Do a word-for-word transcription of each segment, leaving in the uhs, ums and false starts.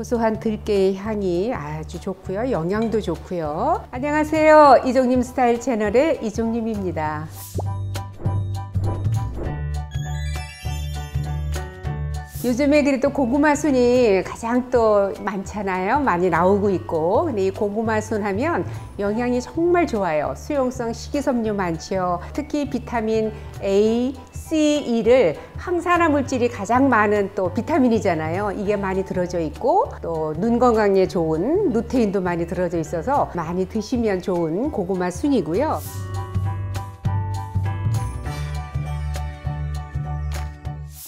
고소한 들깨의 향이 아주 좋고요. 영양도 좋고요. 안녕하세요. 이종님 스타일 채널의 이종님입니다. 요즘에 그래도 고구마순이 가장 또 많잖아요. 많이 나오고 있고. 근데 이 고구마순 하면 영양이 정말 좋아요. 수용성 식이섬유 많죠. 특히 비타민 에이, 씨, E를 항산화 물질이 가장 많은 또 비타민이잖아요. 이게 많이 들어져 있고 또 눈 건강에 좋은 루테인도 많이 들어져 있어서 많이 드시면 좋은 고구마순이고요.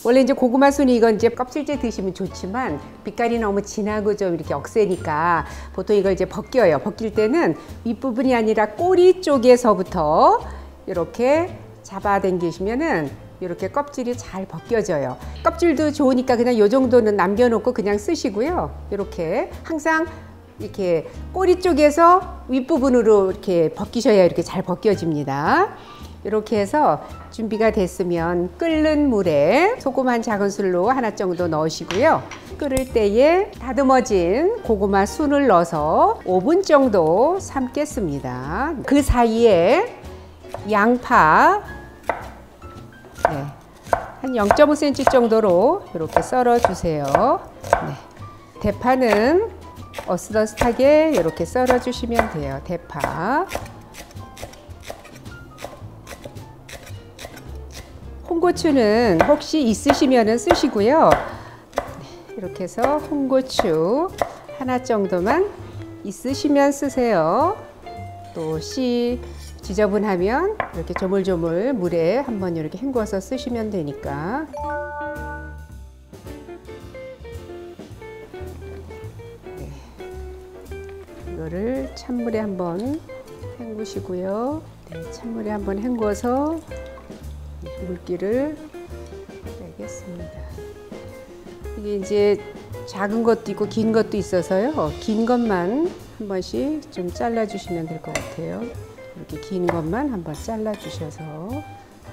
원래 이제 고구마순이 이건 이제 껍질째 드시면 좋지만 빛깔이 너무 진하고 좀 이렇게 억세니까 보통 이걸 이제 벗겨요. 벗길 때는 윗부분이 아니라 꼬리 쪽에서부터 이렇게 잡아당기시면은 이렇게 껍질이 잘 벗겨져요. 껍질도 좋으니까 그냥 요 정도는 남겨놓고 그냥 쓰시고요. 이렇게 항상 이렇게 꼬리 쪽에서 윗부분으로 이렇게 벗기셔야 이렇게 잘 벗겨집니다. 이렇게 해서 준비가 됐으면 끓는 물에 소금 한 작은술로 하나 정도 넣으시고요. 끓을 때에 다듬어진 고구마 순을 넣어서 오 분 정도 삶겠습니다. 그 사이에 양파 네, 한 영 점 오 센티미터 정도로 이렇게 썰어주세요. 네, 대파는 어슷어슷하게 이렇게 썰어주시면 돼요. 대파 홍고추는 혹시 있으시면 쓰시고요. 이렇게 해서 홍고추 하나 정도만 있으시면 쓰세요. 또 씨 지저분하면 이렇게 조물조물 물에 한번 이렇게 헹궈서 쓰시면 되니까. 네. 이거를 찬물에 한번 헹구시고요. 네, 찬물에 한번 헹궈서 물기를 빼겠습니다. 이게 이제 작은 것도 있고 긴 것도 있어서요. 긴 것만 한 번씩 좀 잘라주시면 될 것 같아요. 이렇게 긴 것만 한번 잘라주셔서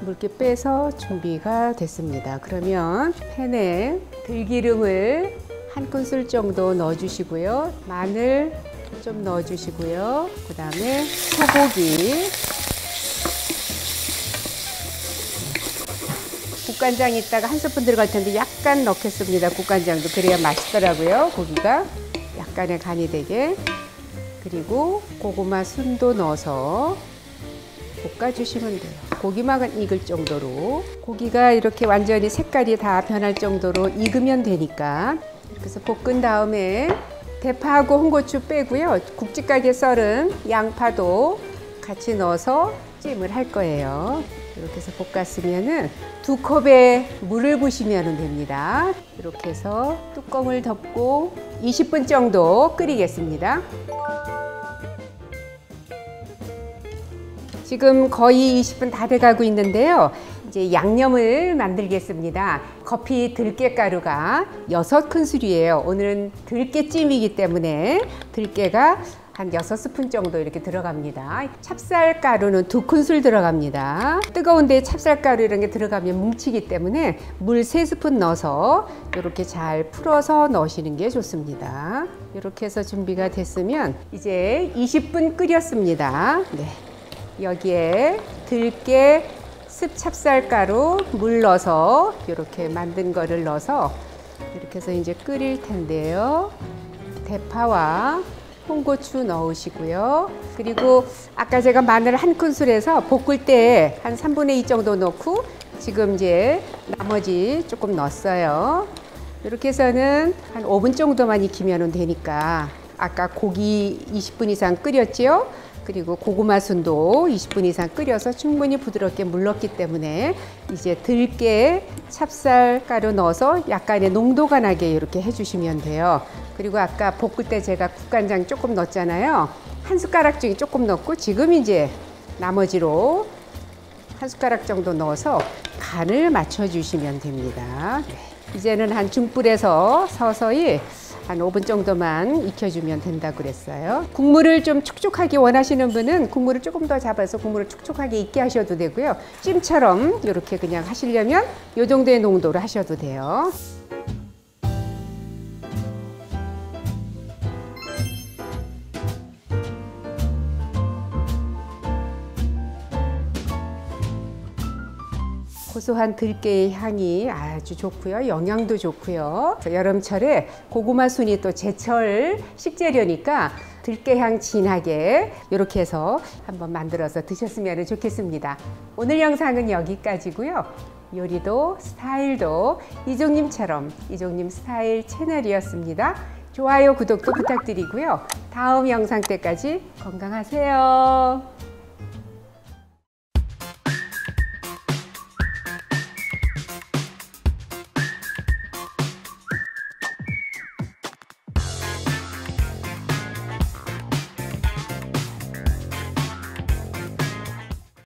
물기 빼서 준비가 됐습니다. 그러면 팬에 들기름을 한 큰술 정도 넣어주시고요. 마늘 좀 넣어주시고요. 그 다음에 소고기. 국간장 이따가 한 스푼 들어갈 텐데 약간 넣겠습니다. 국간장도 그래야 맛있더라고요. 고기가 약간의 간이 되게. 그리고 고구마 순도 넣어서 볶아주시면 돼요. 고기만 익을 정도로. 고기가 이렇게 완전히 색깔이 다 변할 정도로 익으면 되니까. 이렇게 해서 볶은 다음에 대파하고 홍고추 빼고요. 국집가게 썰은 양파도 같이 넣어서 찜을 할 거예요. 이렇게 해서 볶았으면은 두 컵의 물을 부시면 됩니다. 이렇게 해서 뚜껑을 덮고 이십 분 정도 끓이겠습니다. 지금 거의 이십 분 다 돼가고 있는데요. 이제 양념을 만들겠습니다. 커피 들깨가루가 여섯 큰술이에요. 오늘은 들깨찜이기 때문에 들깨가 한 여섯 스푼 정도 이렇게 들어갑니다. 찹쌀가루는 두 큰술 들어갑니다. 뜨거운데 찹쌀가루 이런 게 들어가면 뭉치기 때문에 물 세 스푼 넣어서 이렇게 잘 풀어서 넣으시는 게 좋습니다. 이렇게 해서 준비가 됐으면 이제 이십 분 끓였습니다. 네. 여기에 들깨 습찹쌀가루 물 넣어서 이렇게 만든 거를 넣어서 이렇게 해서 이제 끓일 텐데요. 대파와 홍고추 넣으시고요. 그리고 아까 제가 마늘 한 큰술 해서 볶을 때 한 삼분의 이 정도 넣고 지금 이제 나머지 조금 넣었어요. 이렇게 해서는 한 오 분 정도만 익히면 되니까. 아까 고기 이십 분 이상 끓였지요. 그리고 고구마순도 이십 분 이상 끓여서 충분히 부드럽게 물렀기 때문에 이제 들깨 찹쌀가루 넣어서 약간의 농도가 나게 이렇게 해주시면 돼요. 그리고 아까 볶을 때 제가 국간장 조금 넣었잖아요. 한 숟가락 중에 조금 넣고 지금 이제 나머지로 한 숟가락 정도 넣어서 간을 맞춰주시면 됩니다. 이제는 한 중불에서 서서히 한 오 분 정도만 익혀주면 된다고 그랬어요. 국물을 좀 촉촉하게 원하시는 분은 국물을 조금 더 잡아서 국물을 촉촉하게 익게 하셔도 되고요. 찜처럼 이렇게 그냥 하시려면 이 정도의 농도로 하셔도 돼요. 고소한 들깨의 향이 아주 좋고요. 영양도 좋고요. 여름철에 고구마 순이 또 제철 식재료니까 들깨향 진하게 이렇게 해서 한번 만들어서 드셨으면 좋겠습니다. 오늘 영상은 여기까지고요. 요리도 스타일도 이종님처럼 이종님 스타일 채널이었습니다. 좋아요, 구독도 부탁드리고요. 다음 영상 때까지 건강하세요.